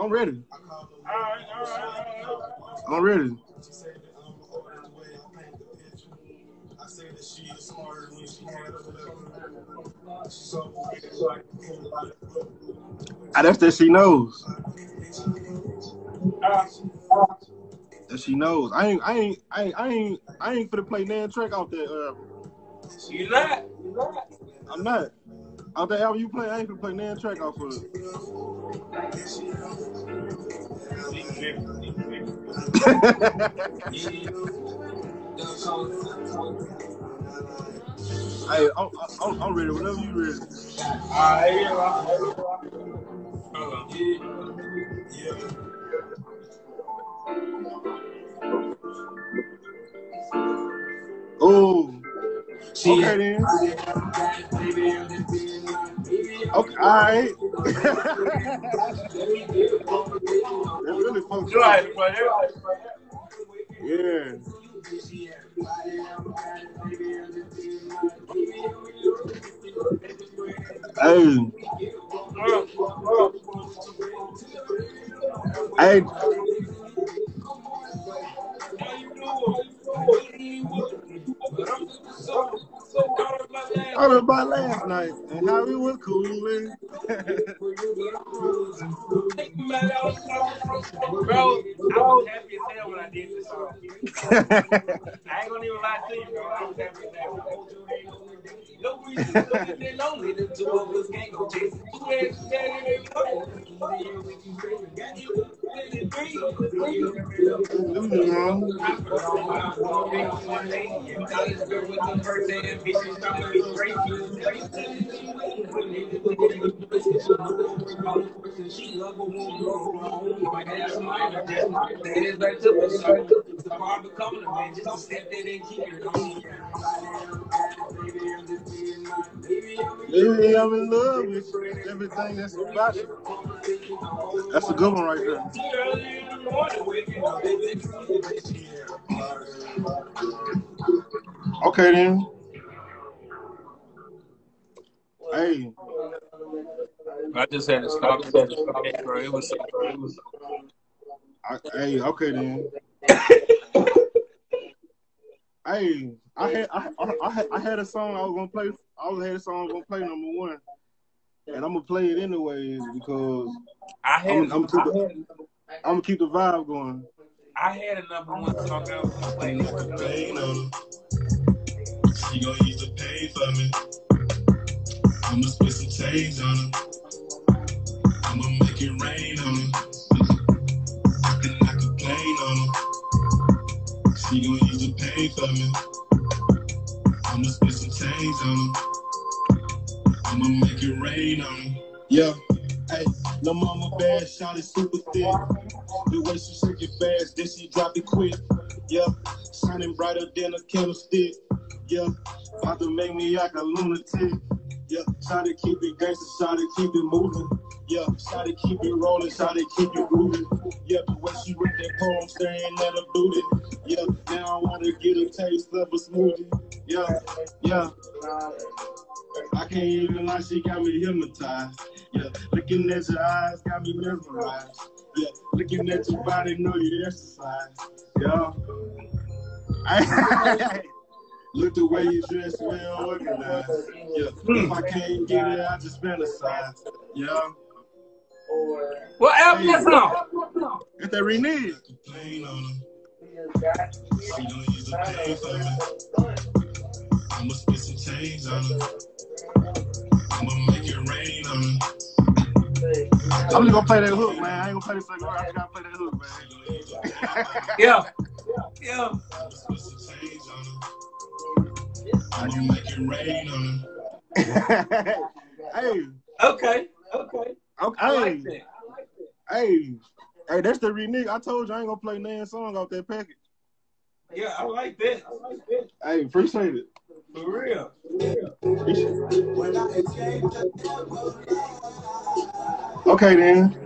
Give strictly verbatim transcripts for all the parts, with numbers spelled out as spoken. I'm ready. All right, all right, all right. I'm ready. She said that I'm over the way I paint the picture. I said that she is smarter than she had or whatever. She's so weird, like, I that's that she knows. That she knows. I ain't, I ain't, I ain't, I ain't, I ain't finna play nan track out there. Uh, you not? You not? I'm not. Out there, how you play? I ain't gonna play nan track off of it. Hey, I'm, I'm, I'm ready. Whenever you ready. All right. Oh. She okay, then. Okay, all right. Really funky. Yeah. Hey. Hey. I heard about last night and how it was cooling. Bro, I was happy as hell when I did this song. I ain't gonna even lie to you, bro. I was happy as hell. No reason, no reason, lonely. The two of us can't go chasing. Two hands, two hands, Baby, I'm in love with everything that's about you. That's a good one right there. Okay then. Hey. I just had to stop. It, it was. It was. I, hey. Okay then. Hey, I had I, I I had a song I was gonna play. I was had a song I was gonna play number one, and I'm gonna play it anyways because I had I'm, I'm, gonna, keep the, I'm gonna keep the vibe going. I had a number one song I was gonna play. She gonna use the pain for me. I'm gonna spit some change on her. I'm gonna make it rain on her. I can not complain on her. She gon' use the pain for me. I'ma spit some change on her. I'ma make it rain on her. Yeah. Hey, no mama bad, shot it super thick. The way she shake it fast, then she drop it quick. Yeah, shining brighter than a candlestick. Yeah, about to make me act a lunatic. Yeah, try to keep it gangsta, try to keep it moving. Yeah, try to keep it rolling, try to keep it moving. Yeah, the way she read that poem, staring at her booty. Yeah, now I wanna get a taste of a smoothie. Yeah, yeah. I can't even lie, she got me hypnotized. Yeah, looking at your eyes, got me mesmerized. Yeah, looking at your body, know you exercise. Yeah. I look the way you dress, well organized. Yeah, if I can't get it, I just fantasize. Yeah. What else? No. It's that renege. She don't use the pain for me. I'ma spit some change on her. I'ma make it rain on her. I'm just gonna play that hook, man. I ain't gonna play the second word. I just gotta play that hook, man. Yeah. Yeah. I'ma spit some change on her. How you make it rain on her? Hey. Okay. Okay. Okay. I like that. I like that. Hey. Hey, that's the renege. I told you I ain't gonna play Nan's song off that package. Yeah, I like that. I like that. Hey, appreciate it. For real. For real. Okay then.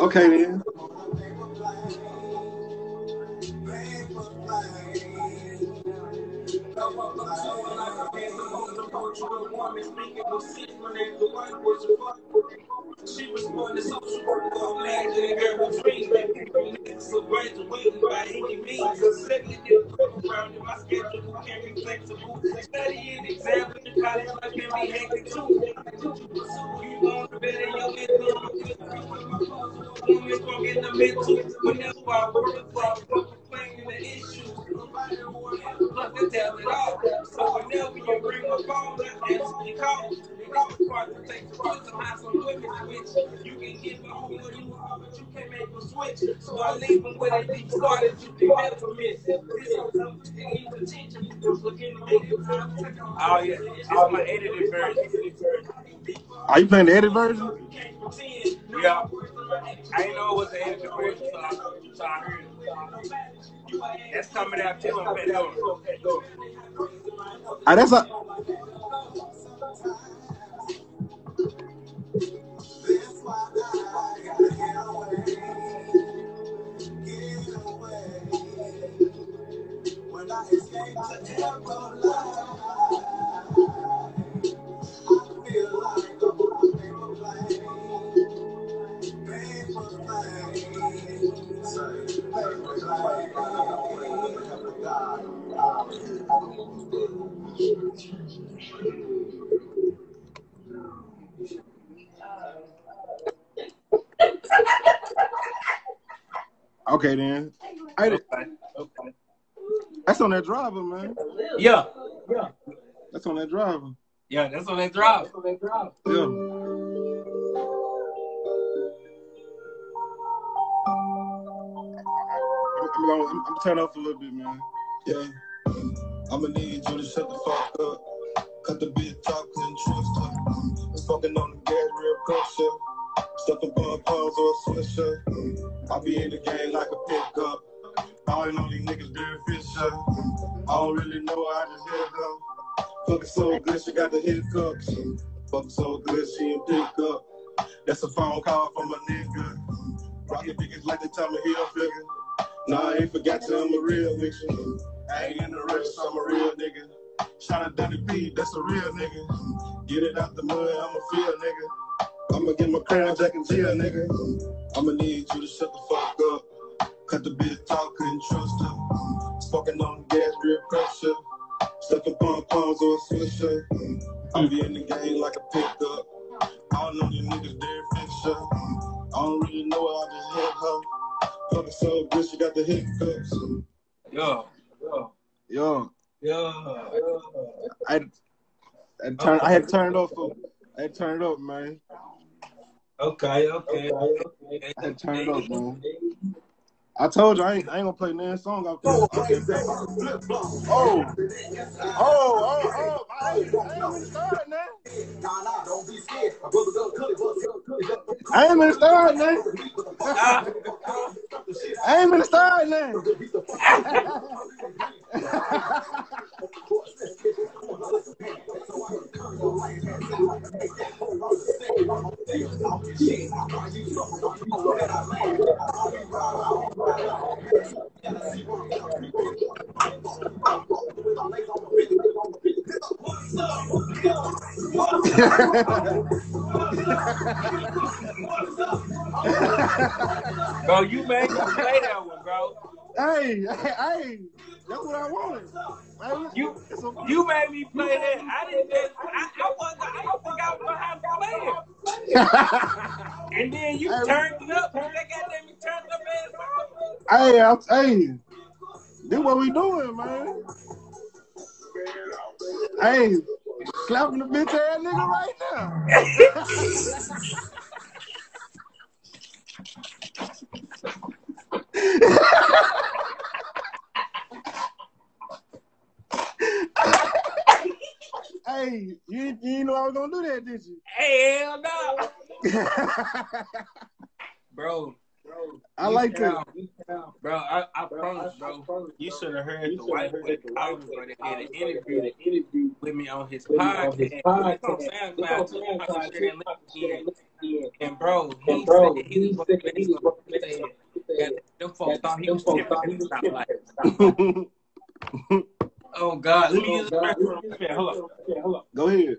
Okay then. She was born to social work for imagining girl with dreams, making her niggas so graduating by any means. A second year program in my schedule can be flexible. Studying, examining, college life can be hectic too. Did you pursue you want to better your mental? Women from in the mental. Whenever I work, I was complaining the issues. Nobody who has nothing to tell it all. So whenever you bring a phone, I answer your calls. It's hard to take the place of how some women switch. You can get the whole of you are, but you can't make them switch. So I leave them where they deep started. You can never miss. This on something that needs attention. You just looking to make your time. Oh, yeah. Oh, my edited version. Are you playing the edited version? Yeah. I didn't know it was the edited version, so I, so I heard it. That's coming out too. Oh, that's a... Okay then. I did. Okay. Okay. That's on that driver, man. Yeah. Yeah. That's on that driver. Yeah, that's on that driver. That's on that driver. Yeah. I'm, gonna, I'm, I'm turning off a little bit, man. Yeah. I'ma need you to shut the fuck up. Cut the big talk and truth talk. It's fucking on the gas, real pressure. Stuffing bug paws or a swisher. I be in the game like a pickup. I don't know these niggas very fisher. I don't really know I just hit her. Fucking so good, she got the hiccups. Fucking so good, she ain't pick up. That's a phone call from a nigga. Rocket biggest like the time of heel figure. Nah, I ain't forgot you, I'm a real nigga. I ain't in the rush, so I'm a real nigga. Shout out Danny P, that's a real nigga. Get it out the mud, I'm a field nigga. I'ma get my crown jack and jail, nigga. I'ma need you to shut the fuck up. Cut the bitch talk, couldn't trust her. Smoking on the gas, real pressure. Stuffing pom poms or a swisher. I'm be in the game like a pickup. I don't know these niggas, they're fixture. I don't really know how to hit her. Fucking so good, she got the hiccups. Yo, yo, yo, yo. I, I turned, I had turned off. I had turned up, man. Okay, okay. okay. I had turned up, man. I told you I ain't, I ain't gonna play that song out there. Oh, oh, oh, oh! I ain't even starting now. I ain't even starting now. I ain't even starting now. Bro, you made me play that one, bro. Hey, hey, hey, that's what I wanted. Man, you, you made me play that. I didn't. I, I wasn't. I forgot how to play it. And then you hey, turned it up. That goddamn, you turned up ass. Hey, I'm, hey, this what we doing, man? Hey, slapping the bitch ass nigga right now. Hey, you, you didn't know I was gonna do that, did you? Hell no, bro. Bro, I like that, bro. I, I bro, promise, bro. I promise, you should have heard the white boy Othre that had an interview, an interview with me on his podcast. And bro, he said he was going to say that them folks thought he was different. Oh God, let me use the bathroom. Hold up, go ahead.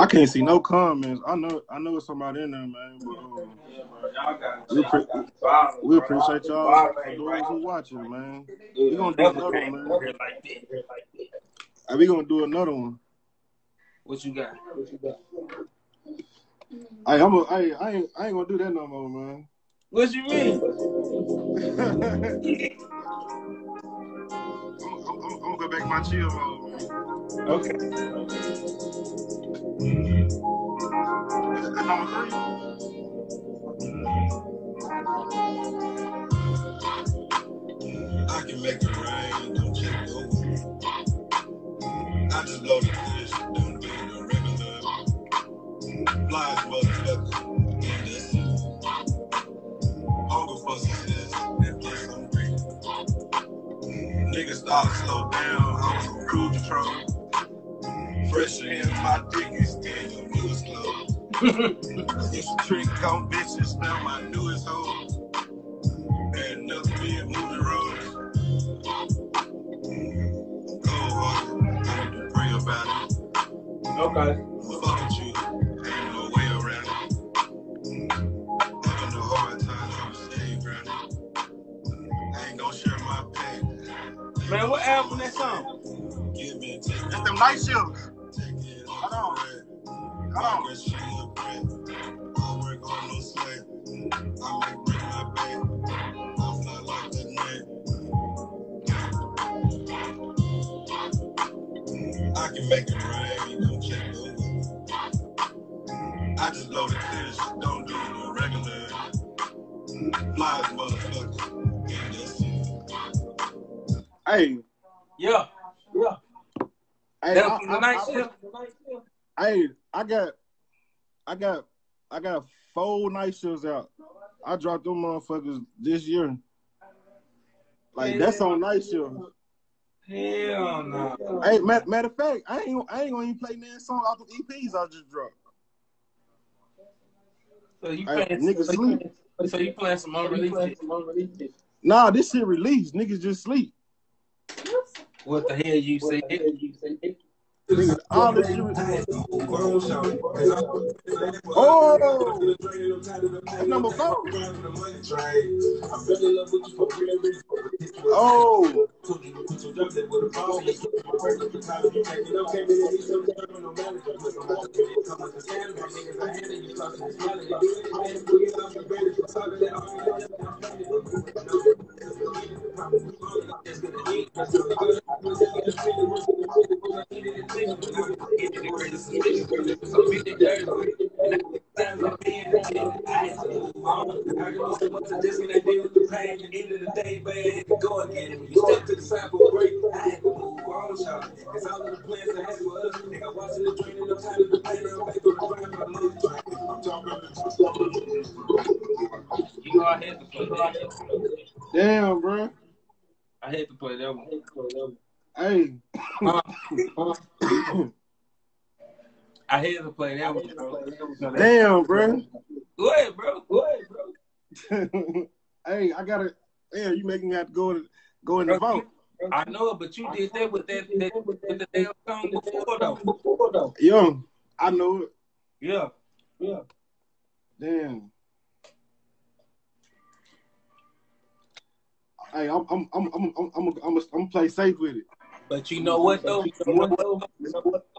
I can't see no comments. I know, I know it's somebody in there, man. But, um, we, pre we appreciate y'all for those who watching, man. We gonna do another one, man. Are we gonna do another one? What you got? What you got? I, I'm a, I, I, ain't, I ain't gonna do that no more, man. What you mean? I'm, I'm, I'm gonna go back to my chill mode, man. Okay. That's number three. I can make it rain, don't check over. I just blow the fish, don't be no regular. Fly as motherfucker, yeah, that's it. Hunger for success, and get hungry. Niggas thought I slowed down, I was on cruise control. Fresh in my dick is in your newest clothes. It's a trick on bitches, now my newest hoe. And nothing being moving roads. Cold hearted, I need to pray about it. Okay. Fuck with you, ain't no way around it. Having the hard times, I'm saved around it. I ain't gonna share my pain. Man, what album that song? Give me a take. That's them night shoes. Hold on. Hold on. I work on no sweat. I make break my bed. I'm not like the night. I can make it rain, don't check over. I just blow the fish, don't do no regular. Fly as motherfucker, yeah, that's it. Hey. Yeah. Yeah. Hey, I, I, night I, shift. I, hey, I got, I got, I got four night shifts out. I dropped them motherfuckers this year. Like yeah. That's on night shift. Hell no. Hey, matter, matter of fact, I ain't, I ain't gonna even play that song off the E Ps I just dropped. So you hey, playing, niggas so sleep. So you playing some unreleased? Nah, this shit released. Niggas just sleep. What the hell you say? All this shit released. Oh, that's number four. Oh. Damn, bro. I hate to play that one. Hey. I hate to play that one, bro. Damn, bro. Go ahead, bro. Go ahead, bro. Hey, I gotta. Damn, you making me have to go in, go in the vote. I know, but you did that with that, that, with that damn song before, though. Before, though. Yeah, I know it. Yeah, yeah. Damn. Hey, I'm, I'm, I'm, I'm, I'm, I'm, I'm, I'm gonna play safe with it. But you know what though? You know what? Though? You know what?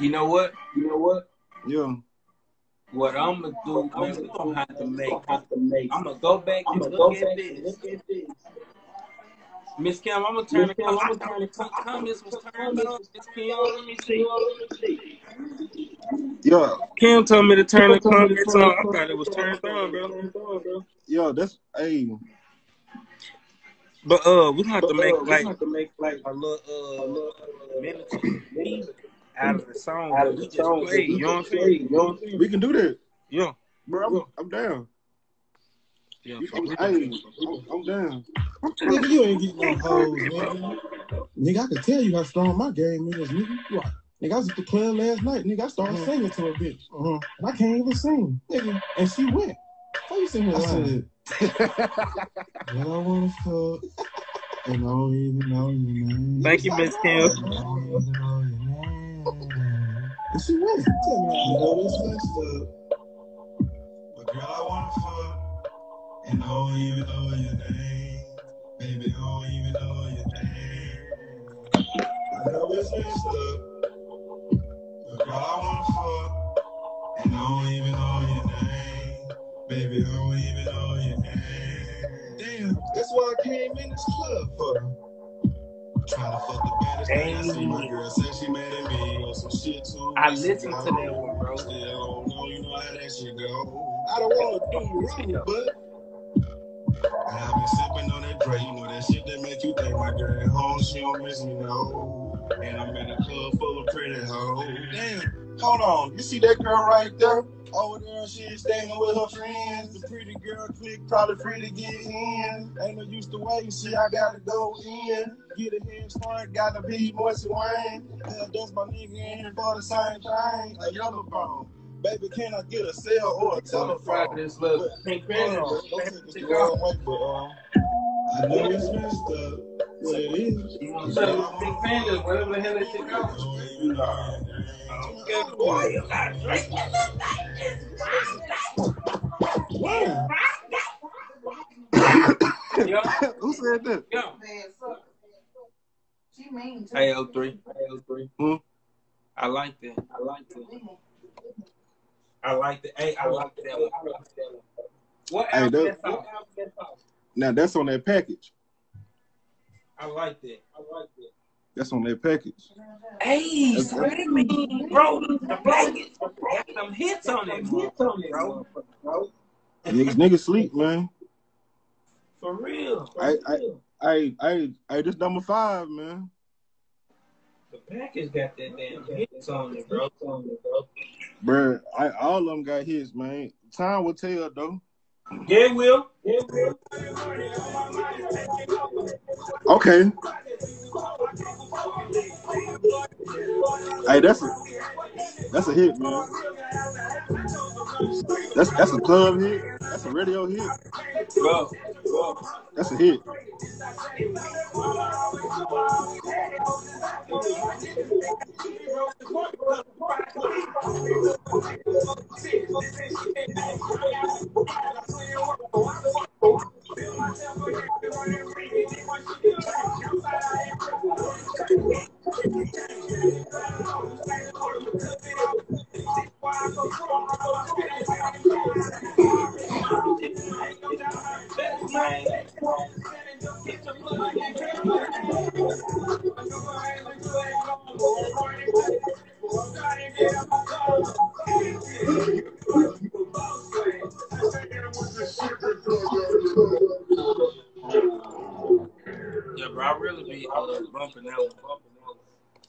You know what? You know what? Yeah. What I'm gonna do, man, we gonna have to make. I'm gonna go back and look at this. Miss Kim, I'm gonna turn the comments. Was turned on. Miss Kim, let me see. Yeah. Kim told me to turn the comments on. I thought it was turned on, bro. Yeah, that's hey. But uh, we have to make uh, like, have to make like a little uh, a little, uh miniature out of the song. Out of the we song, just play, you know what I'm saying? Know? We can do that. Yeah, bro, I'm, I'm down. Yeah, I'm, I'm, I'm down. I'm telling you, you ain't getting no hoes, nigga. Nigga, I can tell you how strong my game is, nigga. What? Nigga, I was at the club last night. Nigga, I started uh-huh. singing to a bitch, uh-huh. and I can't even sing, nigga. And she went. How you sing I said. Well, I wanna fuck, and I don't even know your name. Thank you, Miss Kim. And she was telling me, you know, this is the, the girl I want to fuck, and I don't even know your name. Baby, I don't even know your name. I know this is the, the girl I want to fuck, and I don't even know your name. Baby, I don't even know your name. Damn, that's why I came in this club for. Trying to fuck the baddest thing I see. My girl said she mad at me on some shit too. I listened to that one, bro. Still don't know, you know how that shit go. I don't want to do wrong, but I've been sipping on that Dre. You know that shit that make you think my girl at home, she don't miss me no. And I'm in a club full of pretty hoes. Damn, hold on, you see that girl right there? Over there, she is staying with her friends. The pretty girl clique probably free to get in. Ain't no use to waiting, shit, I gotta go in. Get a head start, gotta be moisty wine. Hell, that's my nigga in for the same thing. A yellow phone. Baby, can I get a cell or a telephone? This little pink pen. I know it's messed up. What it is? You want to say pink pen? Whatever the hell that shit goes. Good boy, you gotta drink it up like this. Who said that? Yo. Hey, O three. Hey, O three. I like that. I like that. I like that. Hey, I like that one. I like that one. What else? Hey, that, what, now, that's on that package. I like that. I like that. That's on their package. Hey, that's swear to me, bro, the package got some hits on it, hits on it, bro. bro. Niggas, niggas sleep, man. For real. For I, real. I, I, I, I, this number five, man. The package got that damn hits on it, bro. On it, bro. Bro, I, all of them got hits, man. Time will tell, though. Yeah, it will. Yeah, it will. Okay. Hey, that's a that's a hit, man. That's that's a club hit. That's a radio hit. Bro, bro. That's a hit.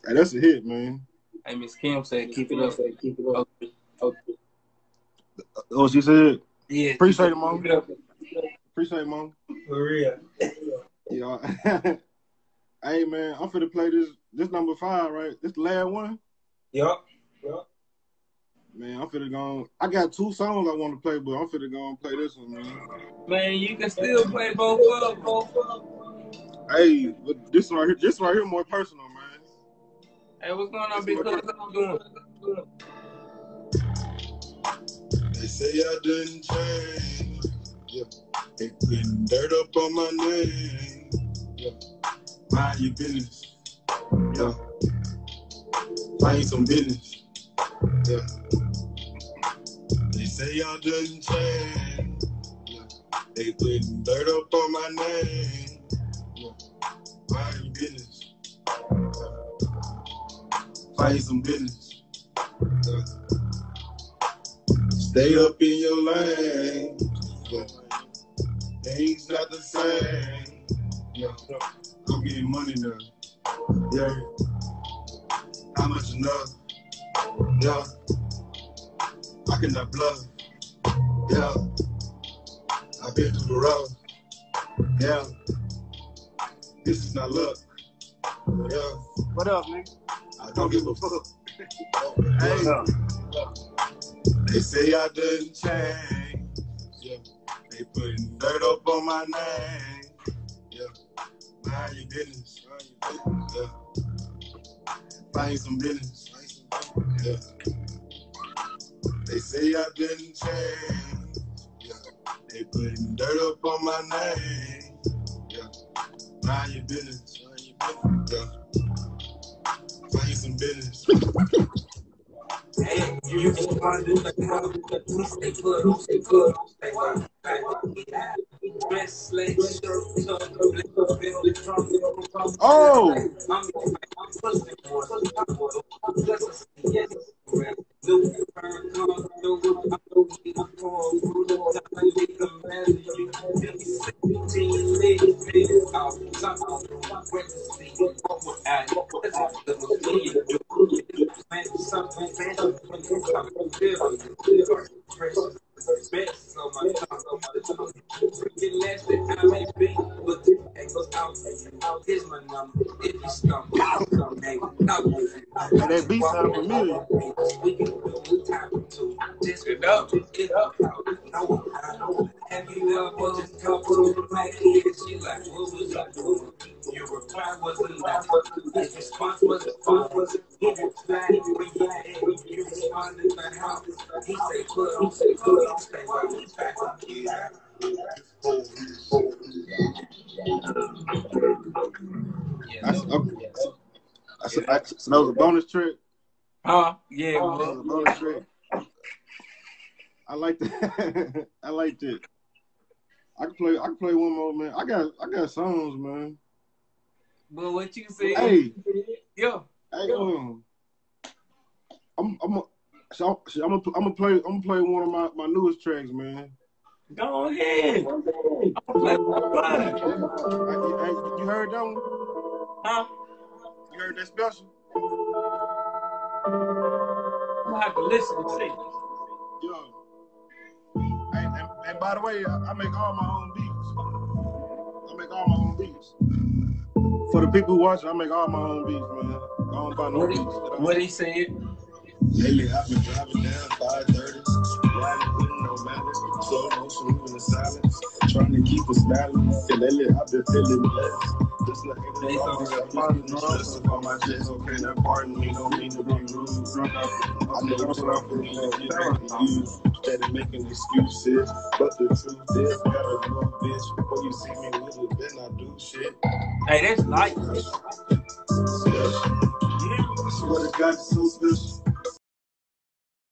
That's a hit, man. Hey, Miss Kim said, "Keep it up, say, keep it up." Okay. Okay. Oh, she said, "Yeah." Appreciate it, Mom. Appreciate it, Mom. For real. Yeah. Hey, man, I'm finna play this. This number five, right? This the last one. Yup. Yup. Man, I'm finna go. I got two songs I want to play, but I'm finna go and play this one, man. Man, you can still play both up, both up. Hey, but this right here, this right here, more personal, man. Hey, what's going on, big cuz? I'm doing. They say I didn't change. Yeah. They putting dirt up on my name. Yeah. Mind your business. Yeah. Mind some business. Yeah. They say I didn't change. Yeah. They putting dirt up on my name. Yeah. Mind your business. Yeah. Fight some business. Yeah. Stay up in your lane. Yeah. Things not the same. Yeah. Go get money now. Yeah. How much enough? Yeah. I cannot bluff. Yeah. I've been through the road. Yeah. This is not luck. Yeah. What up, nigga? I don't give a fuck. Hey, they say I didn't change. Yeah. They putting dirt up on my name. Yeah. Mind your business. Yeah. Find some business. Yeah. They say I didn't change. Yeah. They putting dirt up on my name. Yeah. Mind your business. Mind your business. Yeah. Find some business. Hey, you just wanna do like you stay good, stay good, stay good. Oh! Best on my top of my tongue. Freaking last that I may be, but this ain't goes out. Here's my number. If you stumble, that beat sound familiar. We can do what time to just get up, get up. No, I know. Have you ever just come through the night? She like, what was I doing? Your reply wasn't that. His response was the fun was it? He replied, he replied, he responded by how he said, "Good, he said, good." So that was a bonus trick. Uh, yeah, oh, that was a bonus trick. I like that. I like it. I can play. I can play one more, man. I got. I got songs, man. But what you say? Hey, yo, hey, yo. Um, I'm. I'm. So, so I'm gonna I'm gonna play I'm gonna play one of my, my newest tracks, man. Go ahead. I'm gonna play one. Hey, you heard that one? Huh? You heard that special? I'm gonna have to listen and see. Yo. And, and, and by the way, I, I make all my own beats. I make all my own beats. For the people who watch, I make all my own beats, man. I don't buy no beats. What he said? Lately, I've been driving down five thirty, riding with no matter, slow motion, moving in silence, trying to keep us balanced. And lately, I've been feeling blessed. Just like they always got pardon, stress up on my chest. Okay, that pardon me don't mean to be rude. I know what's wrong for me, and get back to you. Instead of making excuses, but the truth is, I got a little bitch. Before you see me with it, then I do shit. Hey, that's light. That's what it got so special.